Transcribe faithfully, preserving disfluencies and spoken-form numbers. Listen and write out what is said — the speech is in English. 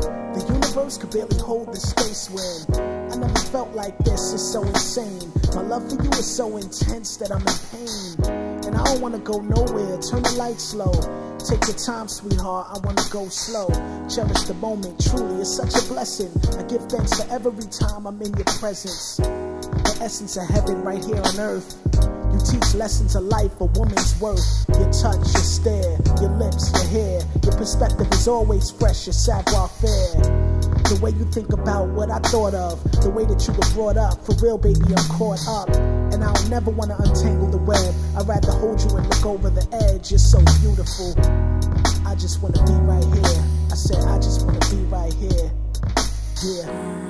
The universe could barely hold the space when I never felt like this, it's so insane. My love for you is so intense that I'm in pain, and I don't wanna go nowhere, turn the lights low. Take your time, sweetheart, I wanna go slow. Cherish the moment, truly, it's such a blessing. I give thanks for every time I'm in your presence. The essence of heaven right here on earth. You teach lessons of life, a woman's worth. Your touch, your stare, your lips, your hair. Your perspective is always fresh, your savoir-faire. The way you think about what I thought of, the way that you were brought up. For real, baby, I'm caught up, and I'll never want to untangle the web. I'd rather hold you and look over the edge. You're so beautiful, I just want to be right here. I said I just want to be right here. Yeah.